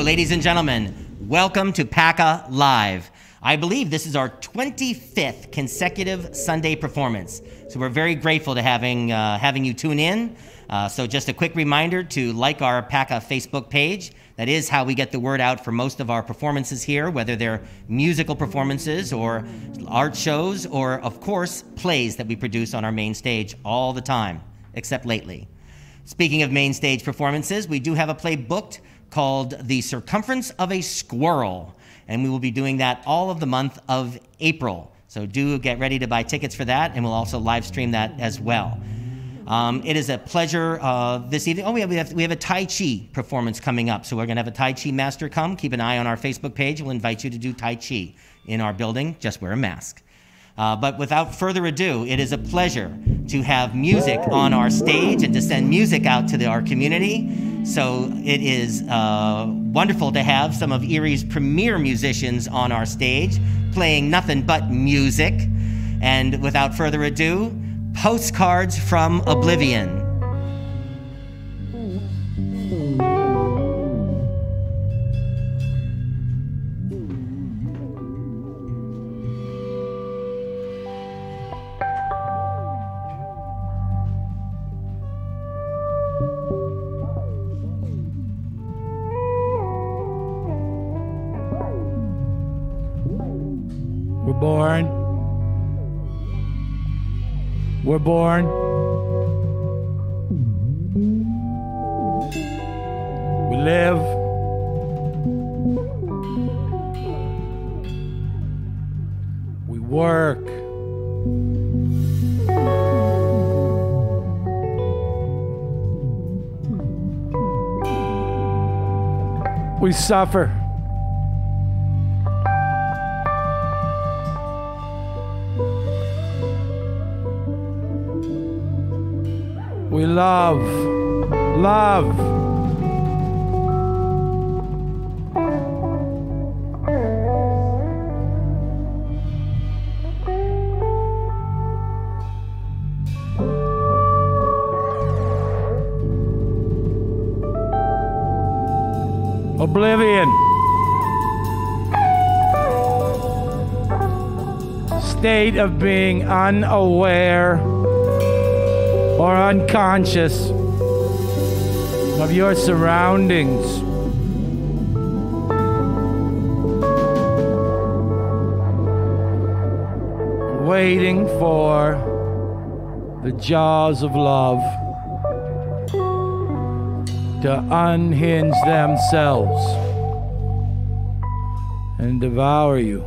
Hello, ladies and gentlemen. Welcome to PACA Live. I believe this is our 25th consecutive Sunday performance. So we're very grateful to having you tune in. So just a quick reminder to like our PACA Facebook page. That is how we get the word out for most of our performances here, whether they're musical performances or art shows or, of course, plays that we produce on our main stage all the time, except lately. Speaking of main stage performances, we do have a play booked called The Circumference of a Squirrel, and we will be doing that all of the month of April. So do get ready to buy tickets for that, and we'll also live stream that as well. It is a pleasure this evening. Oh, we have a Tai Chi performance coming up, so we're going to have a Tai Chi master come. Keep an eye on our Facebook page. We'll invite you to do Tai Chi in our building. Just wear a mask. But without further ado, it is a pleasure to have music on our stage and to send music out to our community. So it is wonderful to have some of Erie's premier musicians on our stage playing nothing but music. And without further ado, Postcards from Oblivion. We're born. We live. We work. We suffer. We love, love. Oblivion. State of being unaware or unconscious of your surroundings. Waiting for the jaws of love to unhinge themselves and devour you.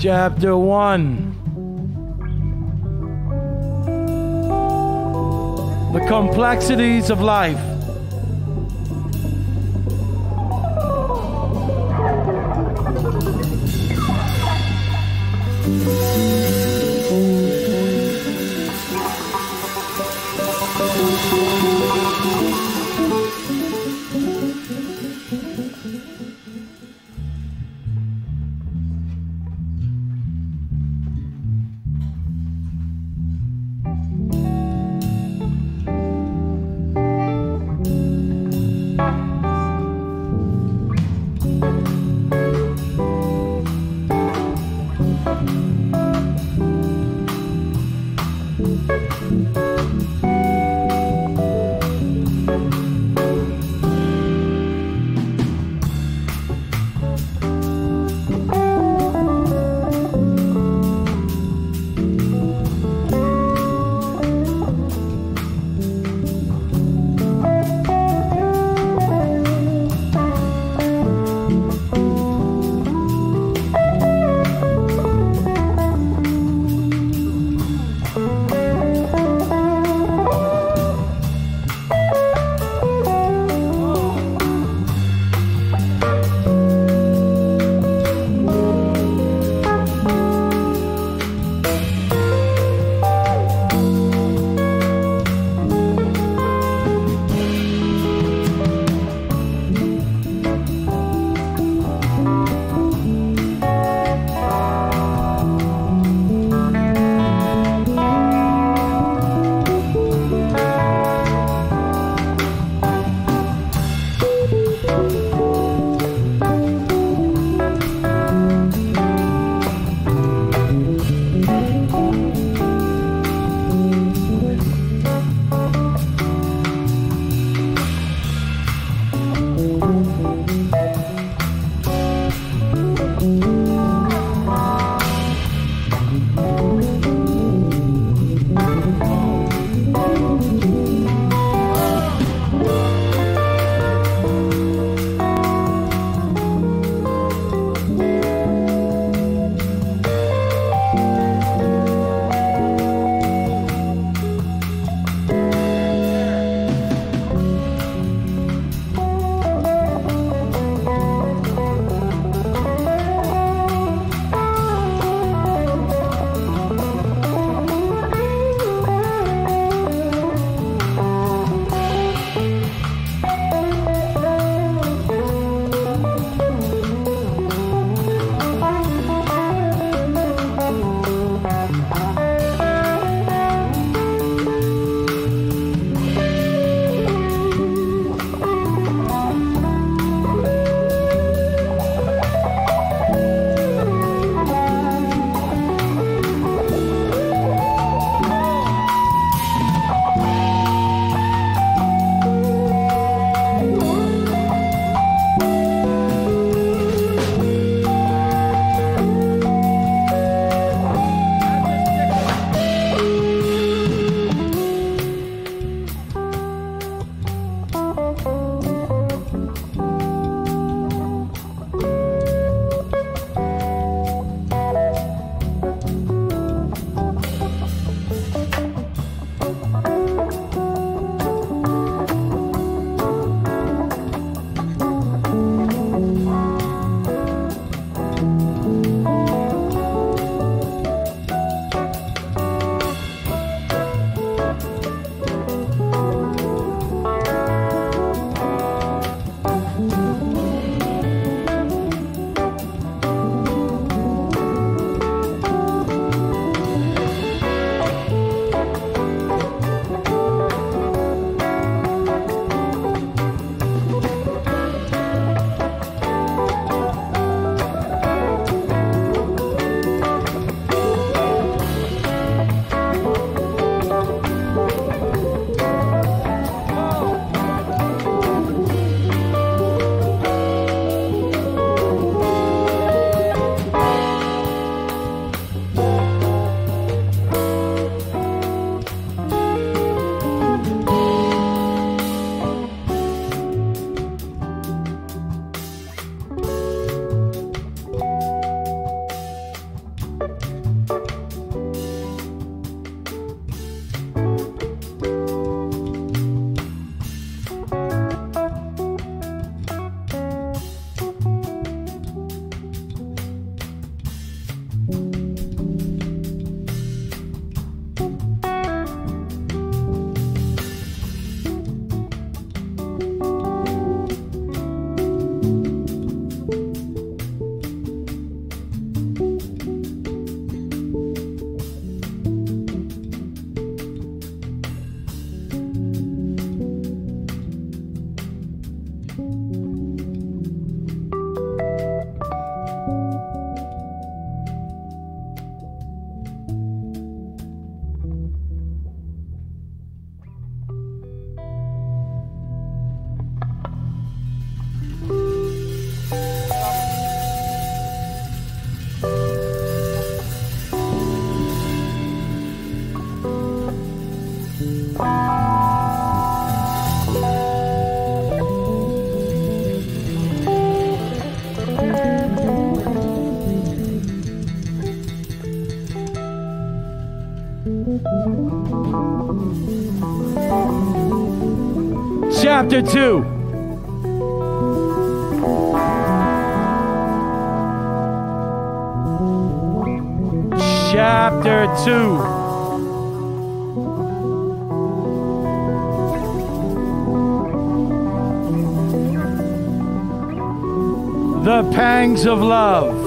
Chapter 1. The complexities of life. Chapter 2. Chapter 2. The pangs of love.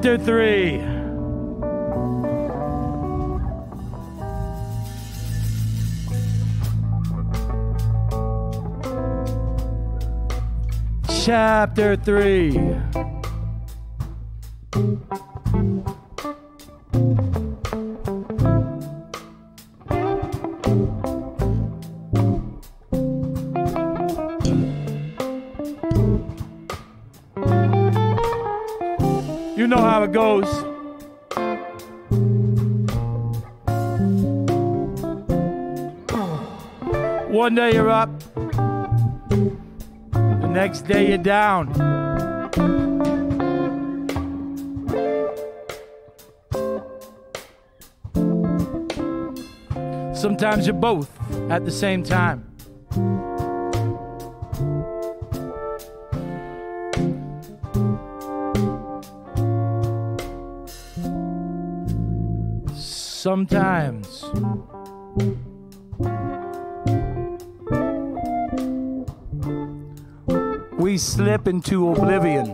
Chapter 3. Chapter 3. You know how it goes. One day you're up, the next day you're down. Sometimes you're both at the same time. Sometimes we slip into oblivion.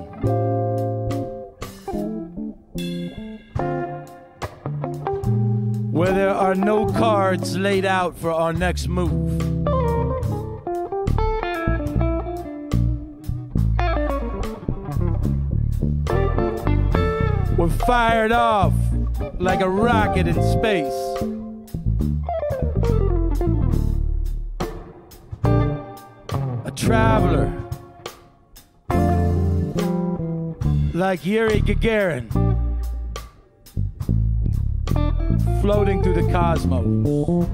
Where there are no cards laid out for our next move. We're fired off like a rocket in space. A traveler like Yuri Gagarin, floating through the cosmos.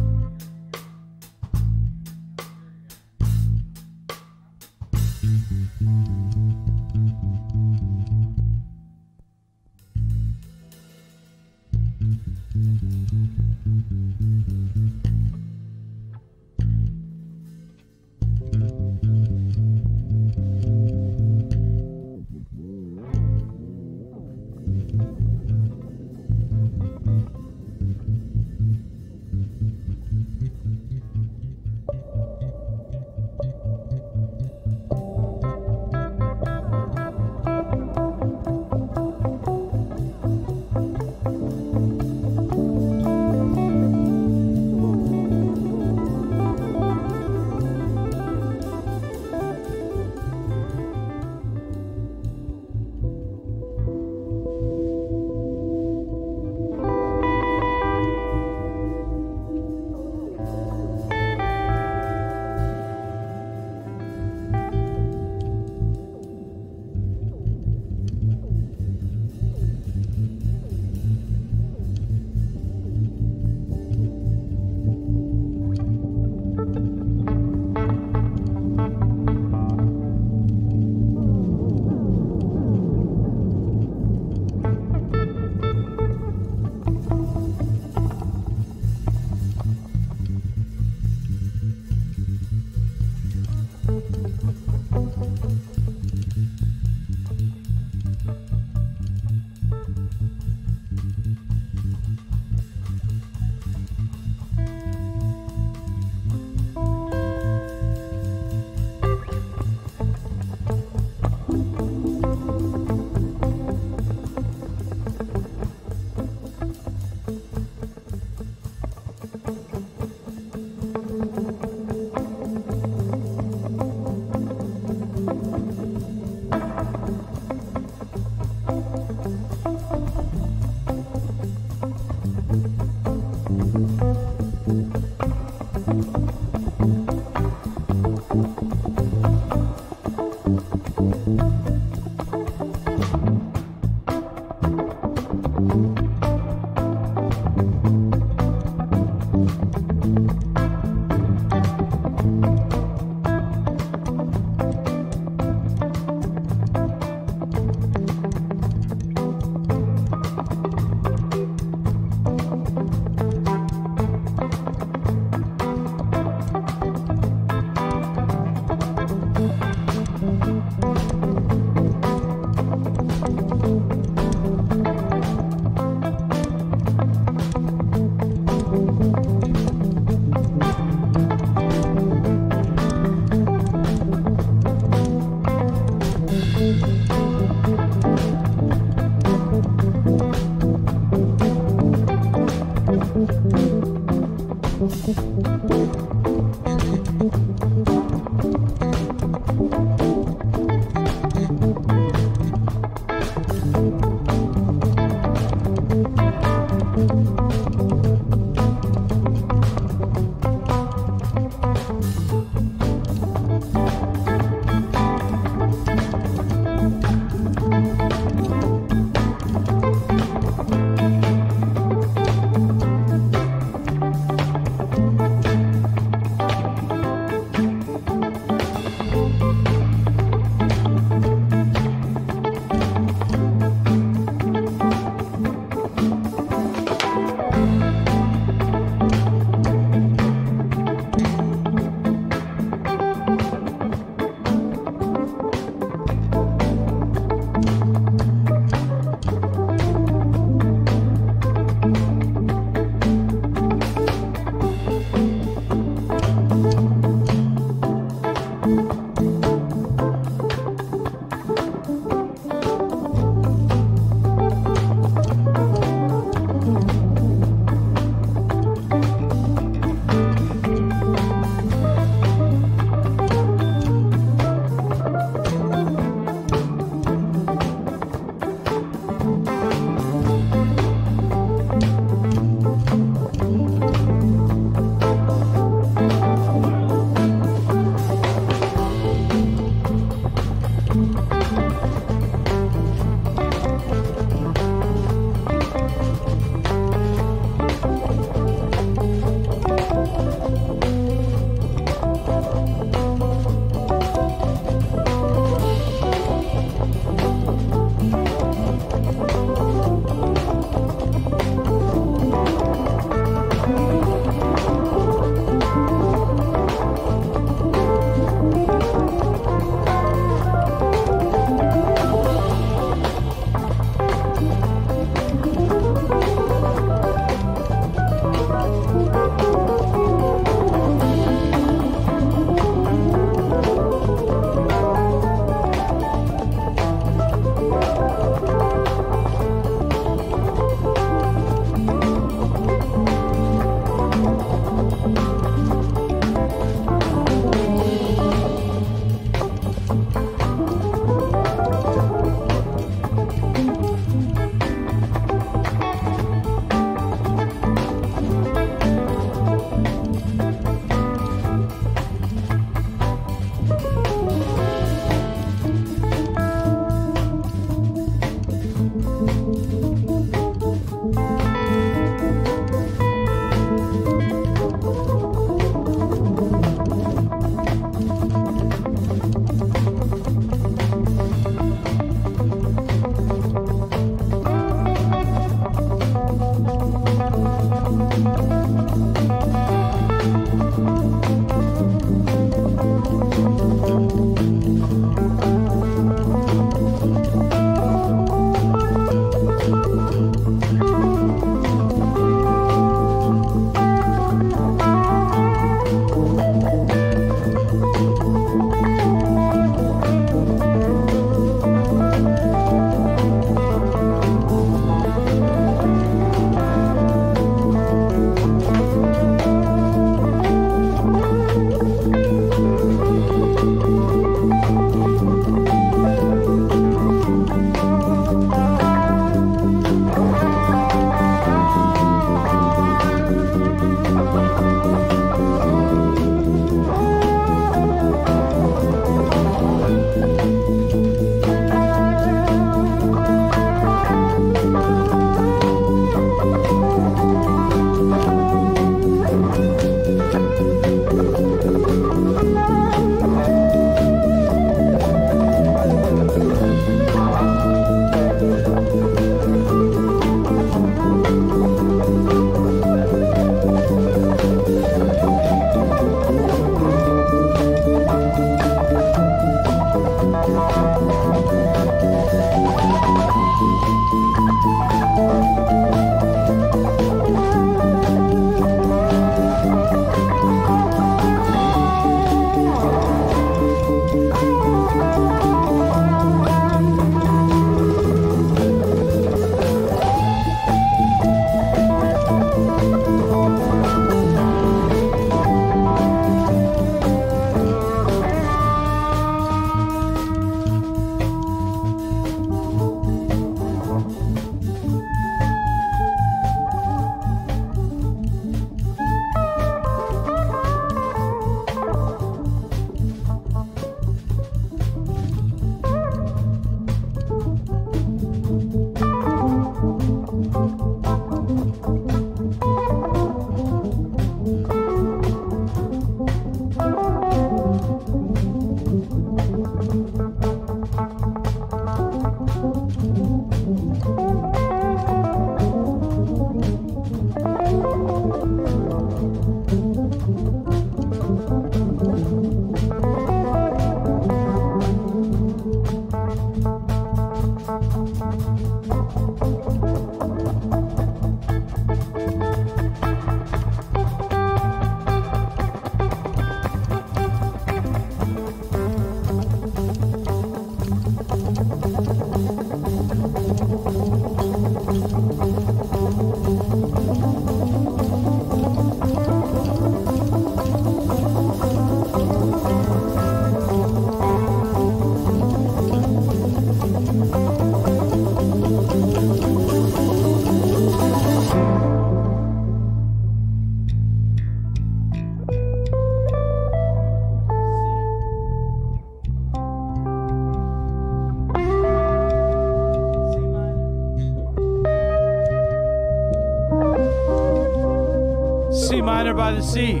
Minor by the Sea.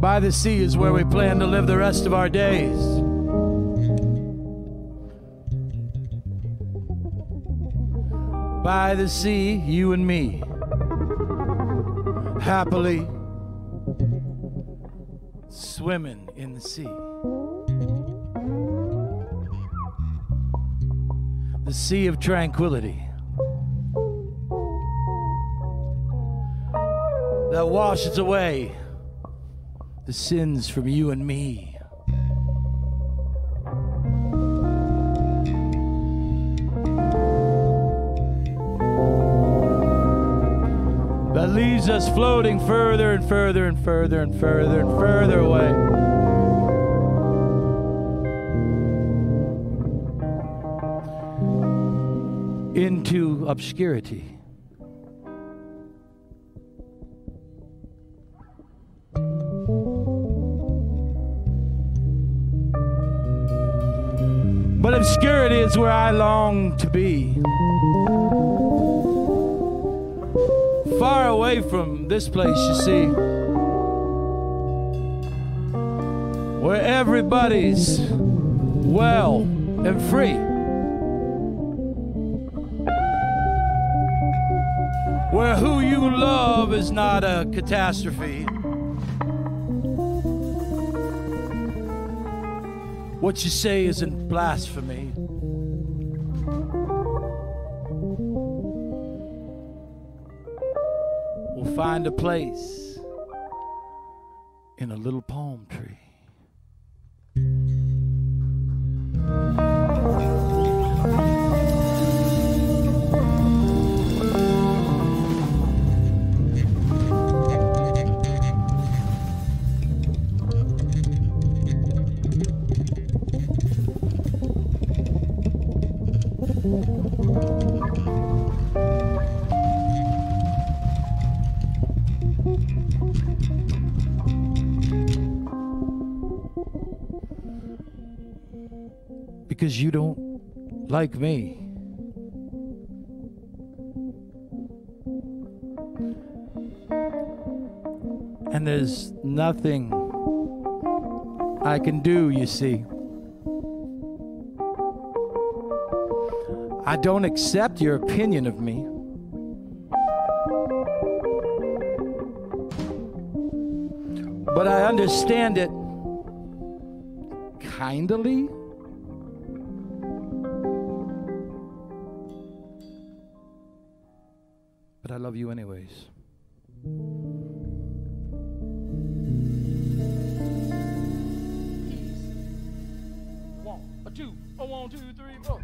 By the sea is where we plan to live the rest of our days. By the sea, you and me. Happily swimming in the sea. The sea of tranquility that washes away the sins from you and me. That leaves us floating further and further and further and further and further away. Into obscurity. But obscurity is where I long to be. Far away from this place, you see, where everybody's well and free. Where who you love is not a catastrophe. What you say isn't blasphemy. We'll find a place in a little palm tree. Because you don't like me. And there's nothing I can do, you see. I don't accept your opinion of me. But I understand it kindly. I love you anyways. One, a two, a one, two, three, four.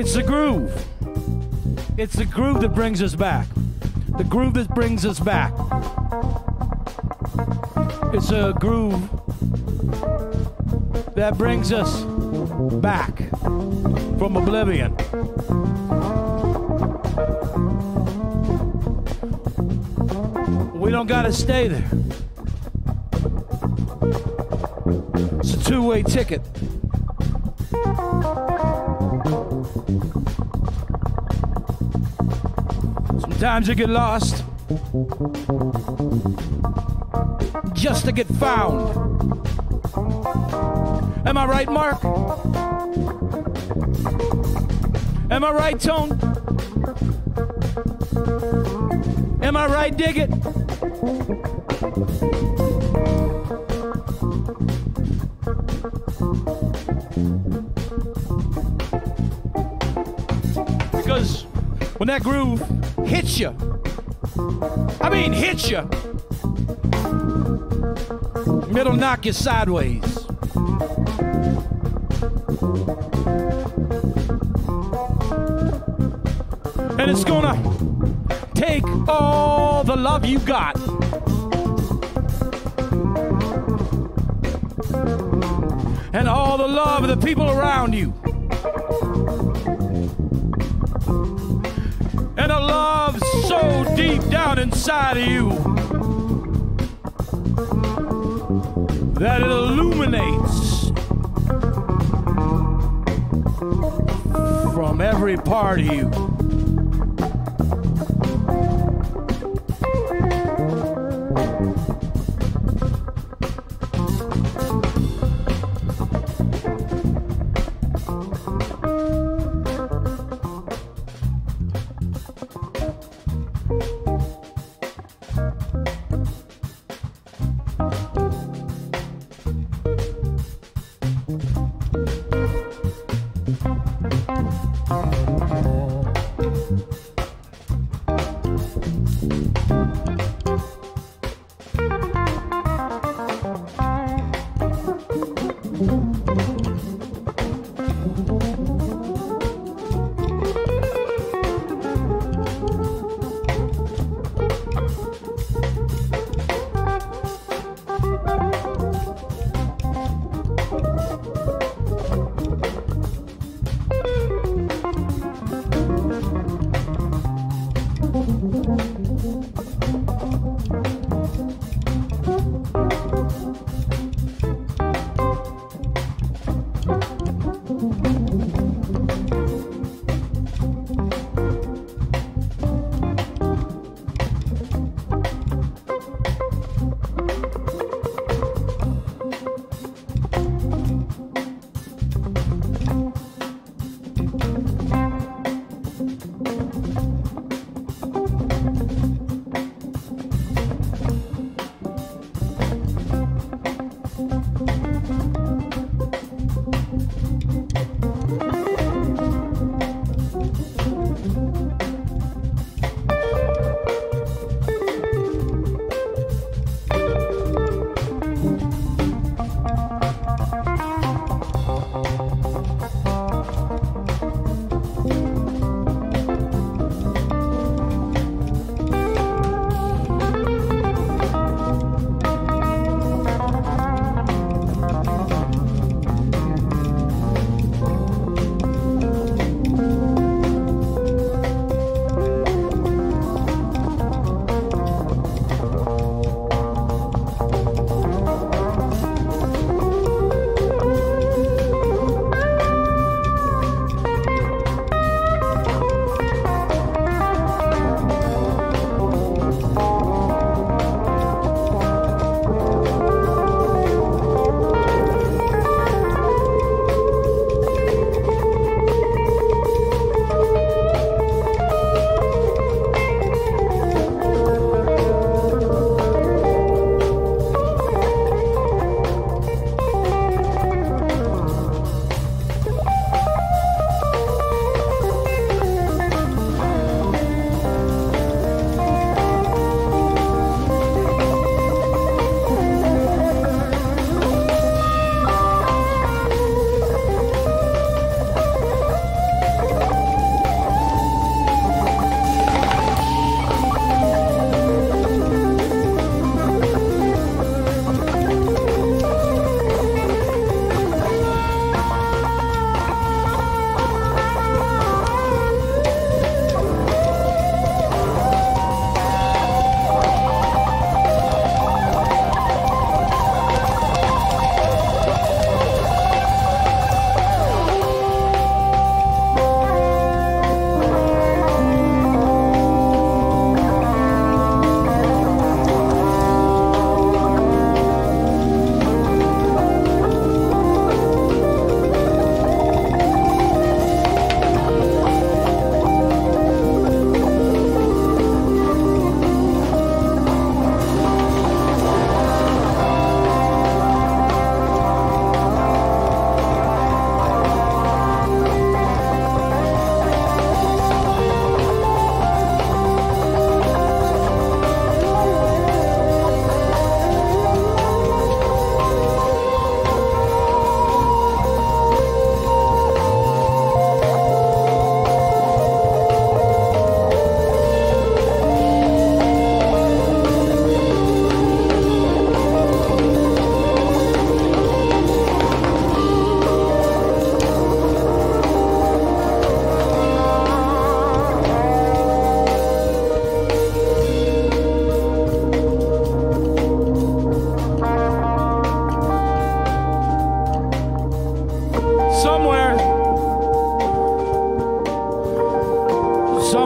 It's the groove. It's the groove that brings us back. The groove that brings us back. It's a groove that brings us back from oblivion. We don't gotta stay there. It's a two-way ticket. Sometimes you get lost just to get found. Am I right, Mark? Am I right, Tone? Am I right, Diggit? Because when that groove hits you, I mean hits you, it'll knock you sideways. And it's gonna take all the love you got. And all the love of the people around you. And a love so deep down inside of you that it illuminates from every part of you.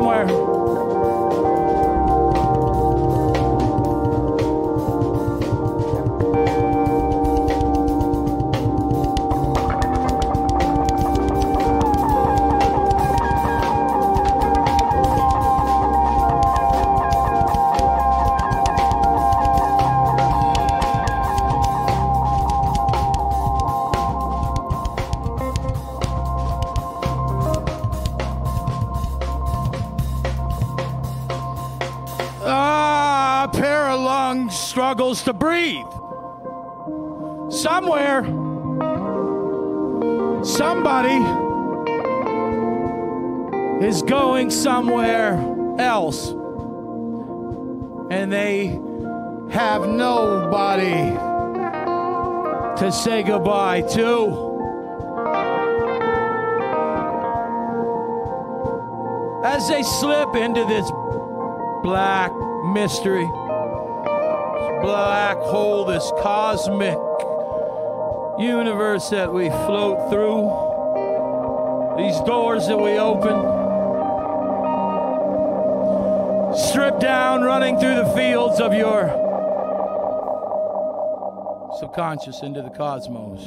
somewhere. Struggles to breathe. Somewhere, somebody is going somewhere else, and they have nobody to say goodbye to. As they slip into this black mystery, black hole, this cosmic universe that we float through, these doors that we open, strip down, running through the fields of your subconscious into the cosmos.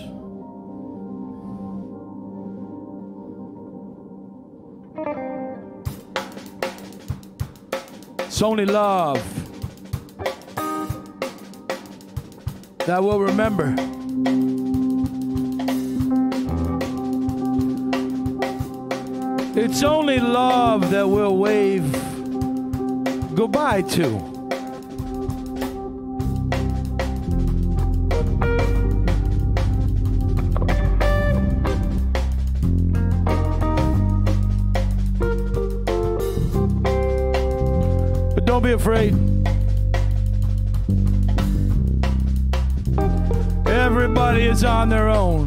It's only love that will remember. It's only love that we'll wave goodbye to. But don't be afraid. Everybody is on their own.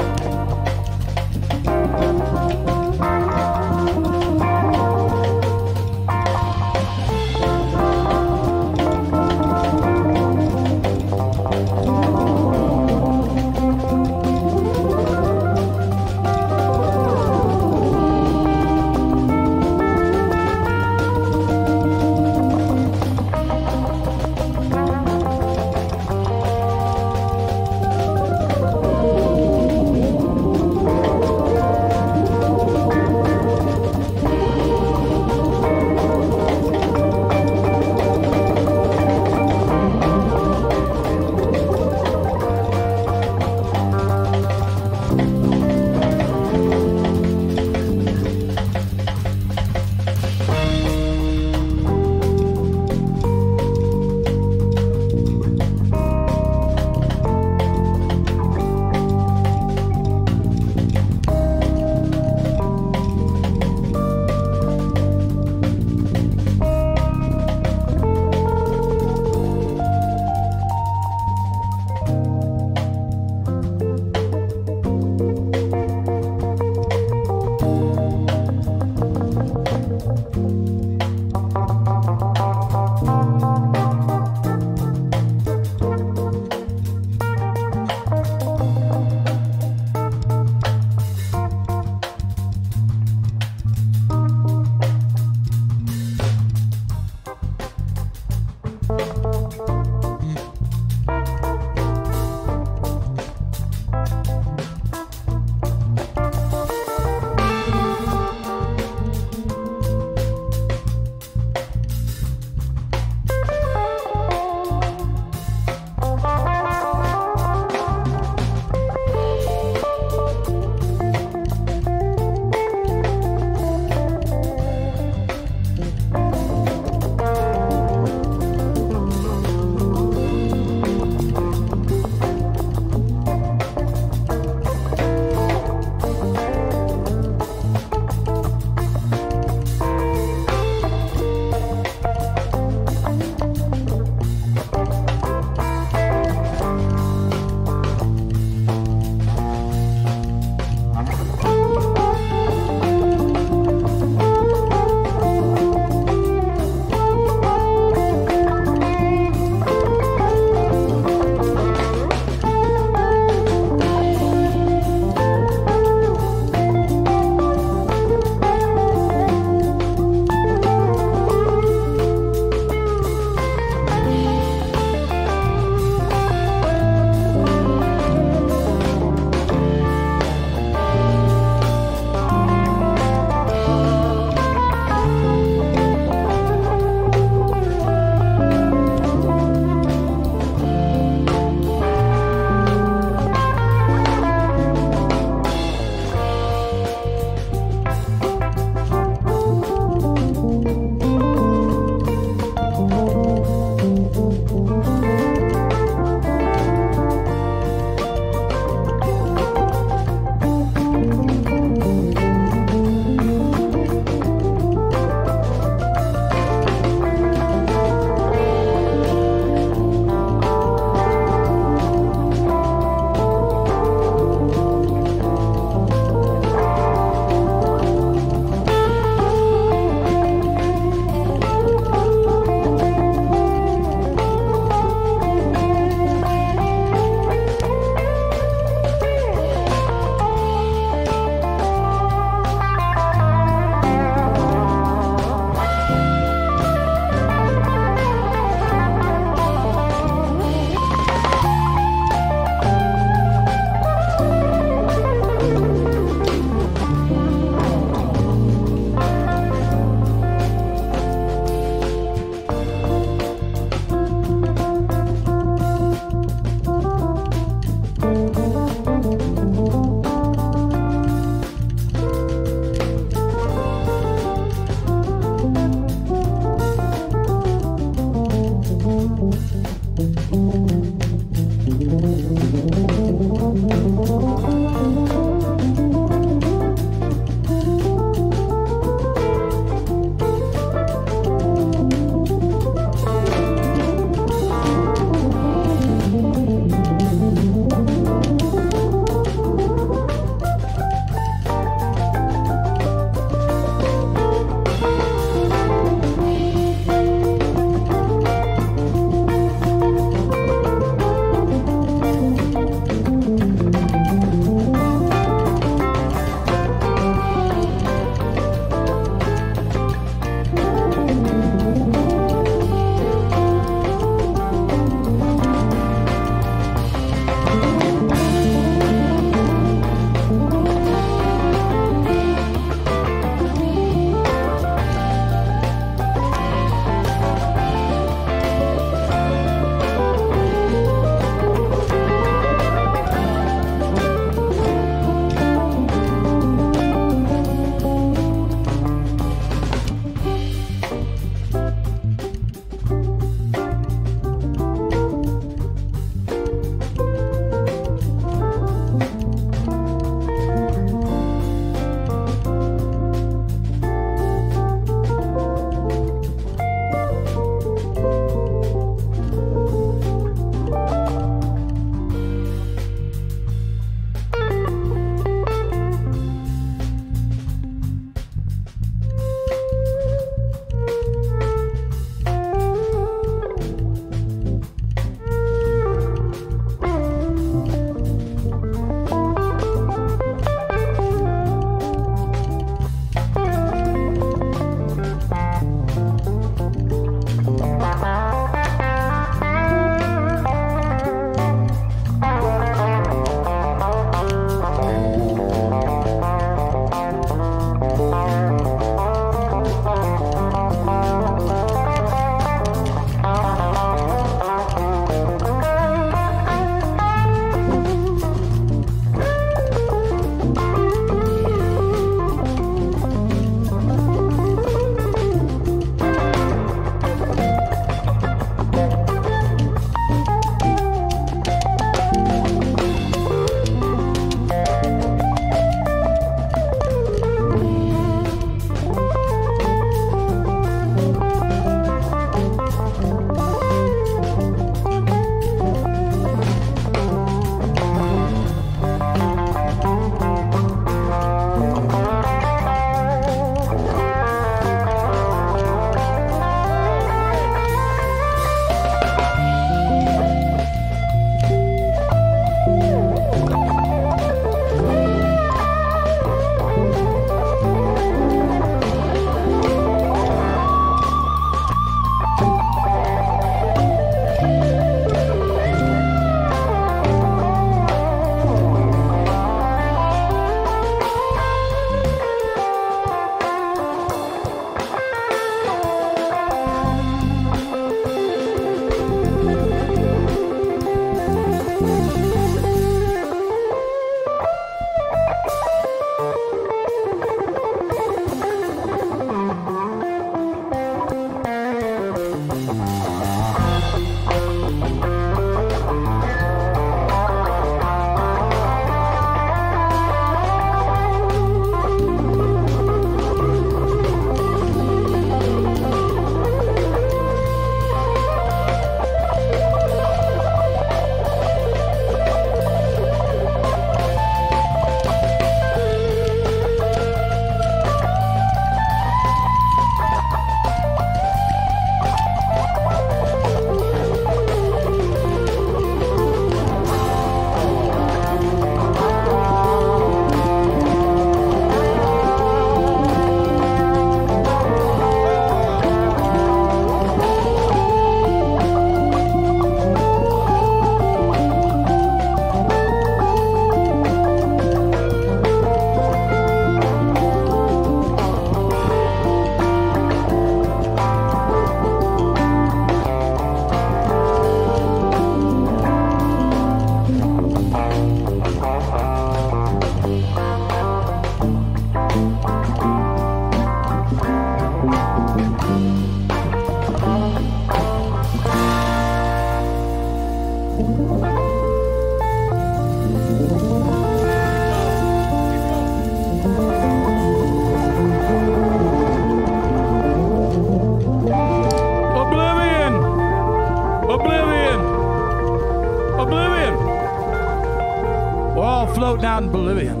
out in Bolivian.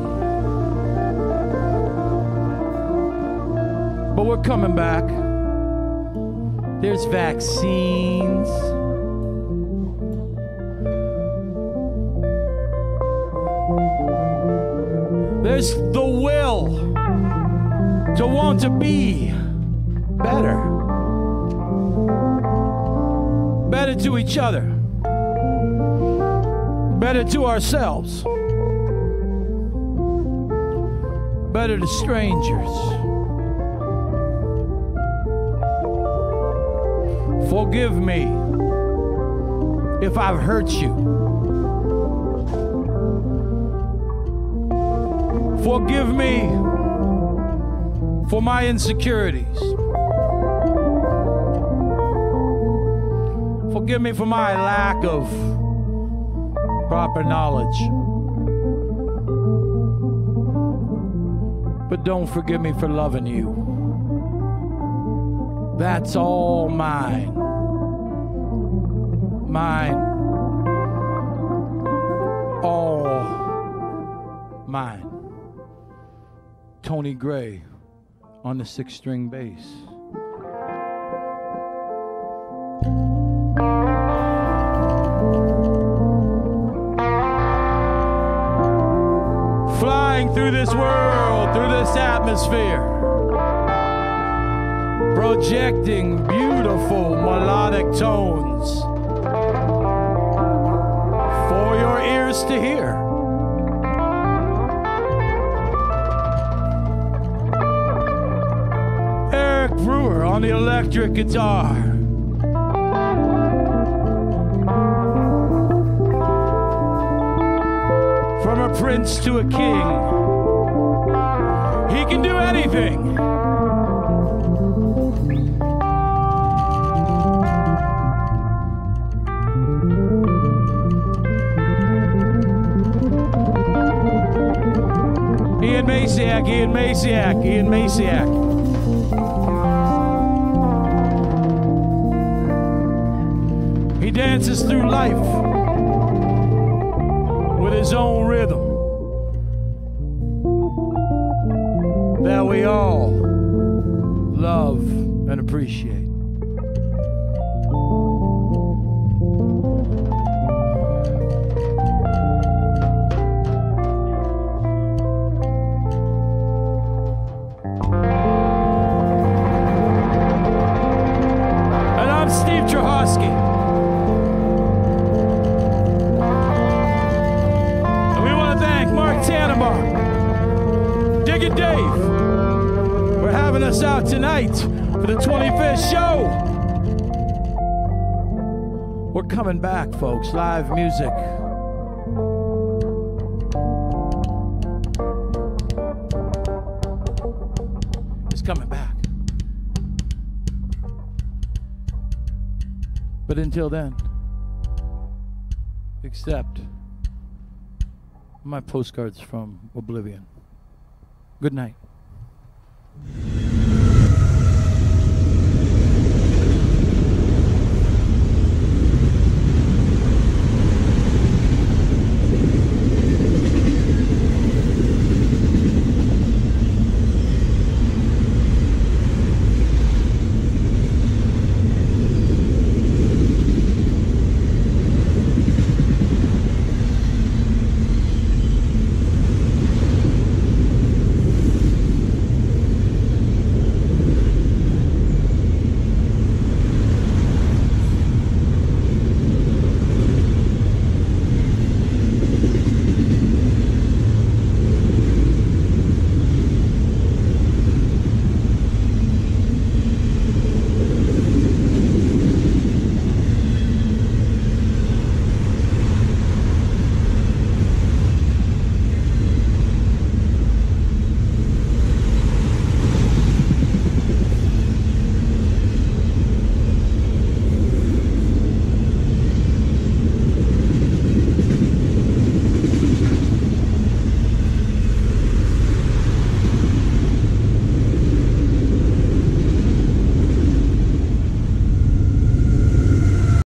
But we're coming back. There's vaccines. There's the will to want to be better. Better to each other. Better to ourselves. Better to strangers. Forgive me if I've hurt you. Forgive me for my insecurities. Forgive me for my lack of proper knowledge. But don't forgive me for loving you. That's all mine. Mine. All mine. Tony Gray on the 6-string bass. Flying through this world, through this atmosphere, projecting beautiful melodic tones for your ears to hear. Eric Brewer on the electric guitar. From a prince to a king, he can do anything. Ian Maciak, Ian Maciak, Ian Maciak. He dances through life with his own rhythm that we all love and appreciate. Coming back, folks. Live music. It's coming back. But until then, accept my postcards from Oblivion. Good night.